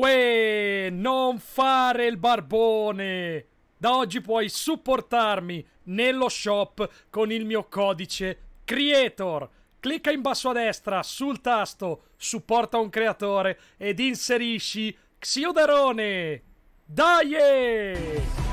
Uè, non fare il barbone! Da oggi puoi supportarmi nello shop con il mio codice Creator. Clicca in basso a destra sul tasto Supporta un creatore ed inserisci Xiuderone. Dai!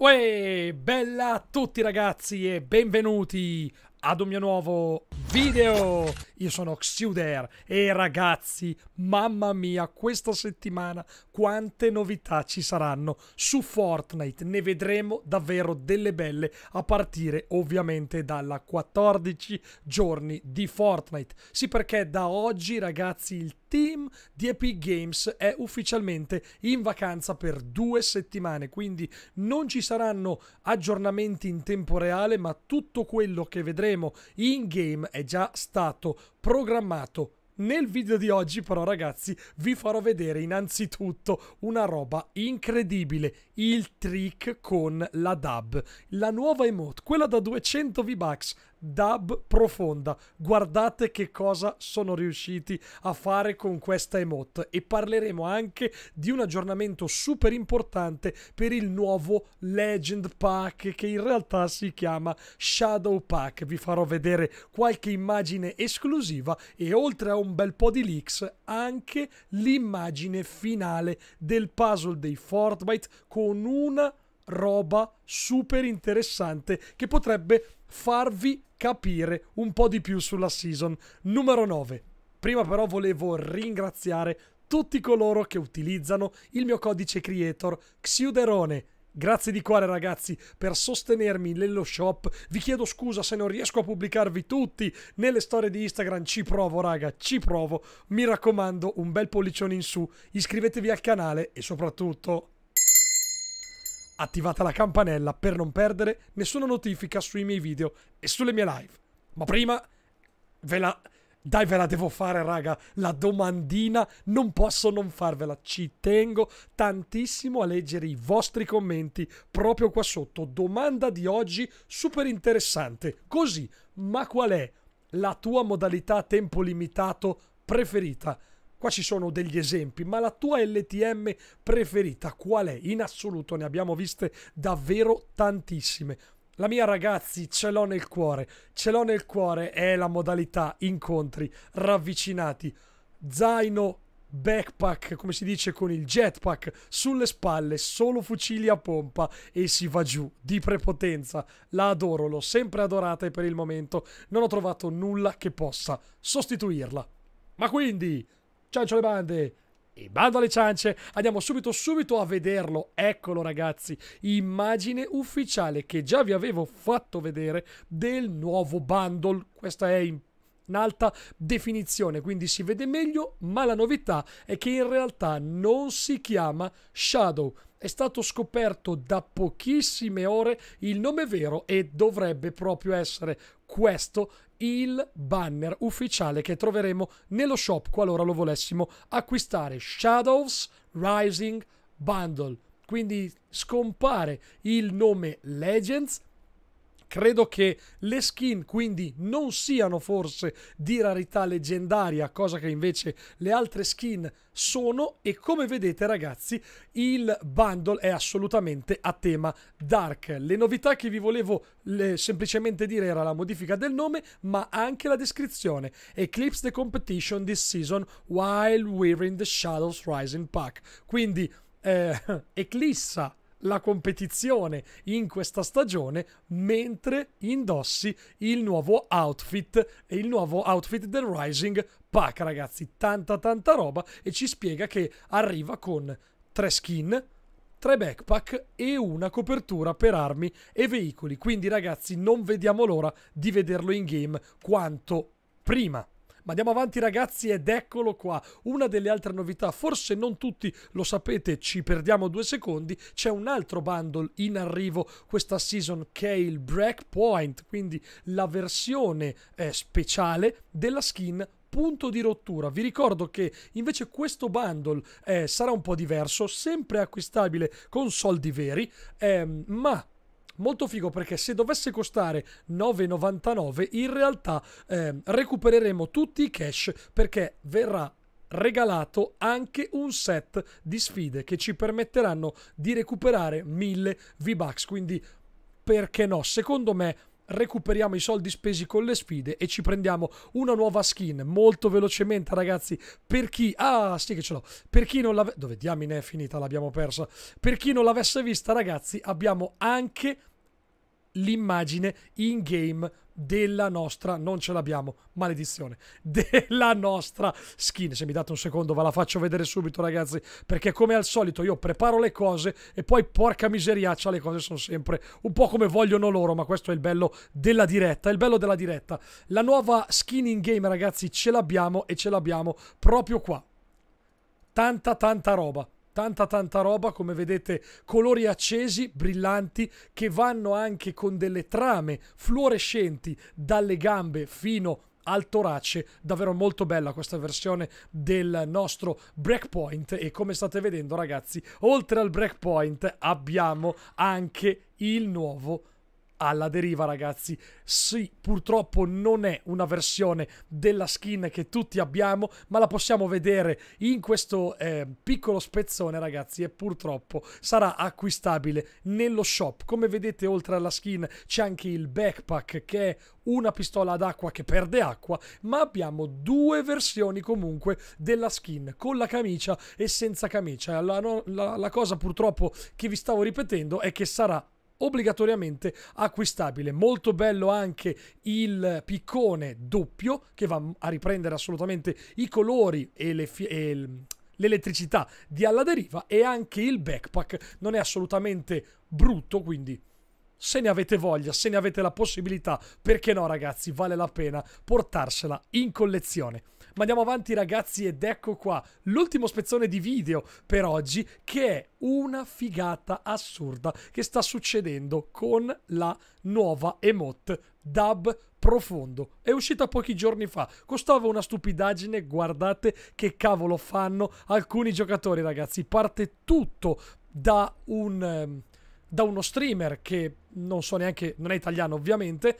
Uè, bella a tutti ragazzi e benvenuti ad un mio nuovo video. Io sono Xiuder e ragazzi, mamma mia, questa settimana quante novità ci saranno su Fortnite. Ne vedremo davvero delle belle, a partire ovviamente dalla 14 giorni di Fortnite. Sì, perché da oggi ragazzi il team di Epic Games è ufficialmente in vacanza per 2 settimane, quindi non ci saranno aggiornamenti in tempo reale, ma tutto quello che vedremo in game è già stato programmato. Nel video di oggi però ragazzi vi farò vedere innanzitutto una roba incredibile, il trick con la DAB, la nuova emote, quella da 200 V-Bucks, DAB profonda. Guardate che cosa sono riusciti a fare con questa emote e parleremo anche di un aggiornamento super importante per il nuovo Legend pack, che in realtà si chiama Shadow pack. Vi farò vedere qualche immagine esclusiva e, oltre a un bel po' di leaks, anche l'immagine finale del puzzle dei Fortbyte, con una roba super interessante che potrebbe farvi capire un po' di più sulla season numero 9. Prima però volevo ringraziare tutti coloro che utilizzano il mio codice creator Xiuderone. Grazie di cuore ragazzi per sostenermi nello shop. Vi chiedo scusa se non riesco a pubblicarvi tutti nelle storie di Instagram. Ci provo raga, ci provo. Mi raccomando, un bel pollicione in su, iscrivetevi al canale e soprattutto attivate la campanella per non perdere nessuna notifica sui miei video e sulle mie live. Ma prima ve la devo fare raga, la domandina, non posso non farvela. Ci tengo tantissimo a leggere i vostri commenti proprio qua sotto. Domanda di oggi super interessante, così: ma qual è la tua modalità a tempo limitato preferita? Qua ci sono degli esempi, ma la tua LTM preferita qual è? In assoluto ne abbiamo viste davvero tantissime. La mia ragazzi ce l'ho nel cuore, ce l'ho nel cuore, è la modalità incontri ravvicinati, zaino backpack, come si dice, con il jetpack sulle spalle, solo fucili a pompa e si va giù di prepotenza. La adoro, l'ho sempre adorata e per il momento non ho trovato nulla che possa sostituirla. Ma quindi ciancio alle bande e bando alle ciance, andiamo subito a vederlo. Eccolo ragazzi, immagine ufficiale che già vi avevo fatto vedere del nuovo bundle. Questa è in alta definizione, quindi si vede meglio, ma la novità è che in realtà non si chiama Shadow. È stato scoperto da pochissime ore il nome vero e dovrebbe proprio essere questo il banner ufficiale che troveremo nello shop qualora lo volessimo acquistare. Shadows Rising Bundle. Quindi scompare il nome Legends. Credo che le skin quindi non siano forse di rarità leggendaria, cosa che invece le altre skin sono, e come vedete ragazzi il bundle è assolutamente a tema dark. Le novità che vi volevo semplicemente dire era la modifica del nome, ma anche la descrizione: Eclipse the competition this season while wearing the Shadows Rising pack. Quindi eclissa la competizione in questa stagione mentre indossi il nuovo outfit del Rising Pack. Ragazzi, tanta roba, e ci spiega che arriva con 3 skin, 3 backpack e una copertura per armi e veicoli. Quindi ragazzi non vediamo l'ora di vederlo in game quanto prima. Ma andiamo avanti ragazzi, ed eccolo qua, una delle altre novità. Forse non tutti lo sapete, ci perdiamo 2 secondi, c'è un altro bundle in arrivo questa season, Kale Breakpoint, quindi la versione speciale della skin punto di rottura. Vi ricordo che invece questo bundle sarà un po' diverso, sempre acquistabile con soldi veri, ma molto figo, perché se dovesse costare 9,99 in realtà recupereremo tutti i cash, perché verrà regalato anche un set di sfide che ci permetteranno di recuperare 1000 V-Bucks, quindi perché no? Secondo me recuperiamo i soldi spesi con le sfide e ci prendiamo una nuova skin molto velocemente, ragazzi. Per chi sì che ce l'ho, per chi non l'avesse, dove diamine è finita, l'abbiamo persa. Per chi non l'avesse vista, ragazzi, abbiamo anche l'immagine in game della nostra, non ce l'abbiamo, maledizione, della nostra skin. Se mi date un secondo ve la faccio vedere subito, ragazzi, perché come al solito io preparo le cose e poi, porca miseriaccia, le cose sono sempre un po' come vogliono loro, ma questo è il bello della diretta, La nuova skin in game, ragazzi, ce l'abbiamo, e ce l'abbiamo proprio qua. Tanta roba. Tanta roba, come vedete, colori accesi, brillanti, che vanno anche con delle trame fluorescenti dalle gambe fino al torace. Davvero molto bella questa versione del nostro Breakpoint, e come state vedendo, ragazzi, oltre al Breakpoint abbiamo anche il nuovo Alla Deriva, ragazzi. Sì, purtroppo non è una versione della skin che tutti abbiamo, ma la possiamo vedere in questo piccolo spezzone, ragazzi, e purtroppo sarà acquistabile nello shop. Come vedete, oltre alla skin c'è anche il backpack, che è una pistola ad acqua che perde acqua, ma abbiamo due versioni comunque della skin, con la camicia e senza camicia. La cosa purtroppo che vi stavo ripetendo è che sarà obbligatoriamente acquistabile. Molto bello anche il piccone doppio, che va a riprendere assolutamente i colori e l'elettricità di Alla Deriva, e anche il backpack non è assolutamente brutto, quindi se ne avete voglia, se ne avete la possibilità, perché no, ragazzi, vale la pena portarsela in collezione. Ma andiamo avanti, ragazzi, ed ecco qua l'ultimo spezzone di video per oggi, che è una figata assurda che sta succedendo con la nuova emote DAB profondo. È uscita pochi giorni fa, costava una stupidaggine, guardate che cavolo fanno alcuni giocatori, ragazzi. Parte tutto da uno streamer che non so neanche, non è italiano ovviamente.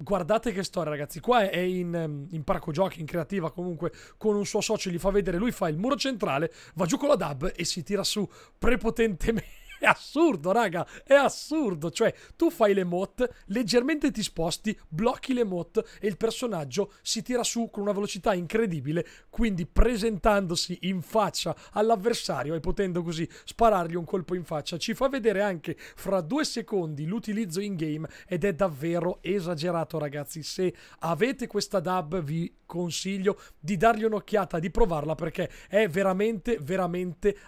Guardate che storia, ragazzi, qua è in parco giochi, in creativa comunque, con un suo socio, gli fa vedere, lui fa il muro centrale, va giù con la DAB e si tira su prepotentemente. È assurdo, raga, è assurdo. Cioè, tu fai l'emote, leggermente ti sposti, blocchi l'emote e il personaggio si tira su con una velocità incredibile, quindi presentandosi in faccia all'avversario e potendo così sparargli un colpo in faccia. Ci fa vedere anche fra 2 secondi l'utilizzo in game ed è davvero esagerato, ragazzi. Se avete questa DAB vi consiglio di dargli un'occhiata, di provarla, perché è veramente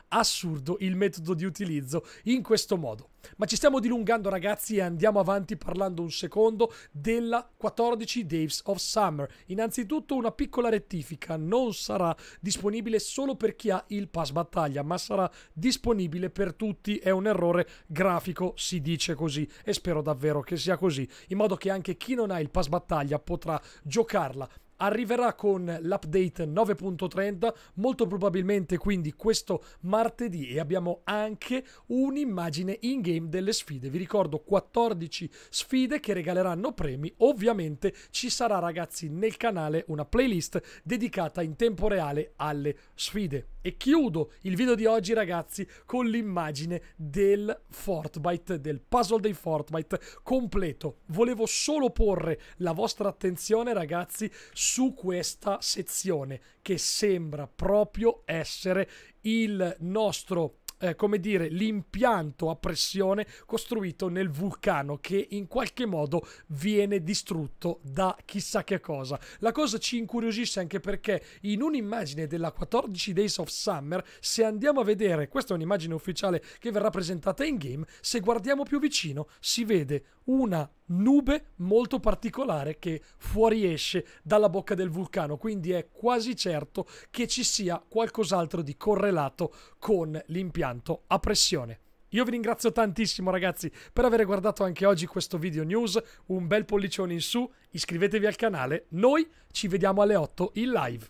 assurdo il metodo di utilizzo in questo modo. Ma ci stiamo dilungando, ragazzi, e andiamo avanti parlando un secondo della 14 Days of Summer. Innanzitutto una piccola rettifica: non sarà disponibile solo per chi ha il pass battaglia, ma sarà disponibile per tutti. È un errore grafico, si dice così, e spero davvero che sia così, in modo che anche chi non ha il pass battaglia potrà giocarla. Arriverà con l'update 9.30, molto probabilmente quindi questo martedì, e abbiamo anche un'immagine in game delle sfide. Vi ricordo 14 sfide che regaleranno premi. Ovviamente ci sarà, ragazzi, nel canale una playlist dedicata in tempo reale alle sfide. E chiudo il video di oggi, ragazzi, con l'immagine del Fortbyte, del puzzle dei Fortbyte completo. Volevo solo porre la vostra attenzione, ragazzi, su questa sezione che sembra proprio essere il nostro, come dire, l'impianto a pressione costruito nel vulcano, che in qualche modo viene distrutto da chissà che cosa. La cosa ci incuriosisce anche perché in un'immagine della 14 Days of Summer, se andiamo a vedere, questa è un'immagine ufficiale che verrà presentata in game, se guardiamo più vicino si vede una nube molto particolare che fuoriesce dalla bocca del vulcano, quindi è quasi certo che ci sia qualcos'altro di correlato con l'impianto a pressione. Io vi ringrazio tantissimo ragazzi per aver guardato anche oggi questo video news, un bel pollicione in su, iscrivetevi al canale, noi ci vediamo alle 8 in live.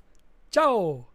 Ciao!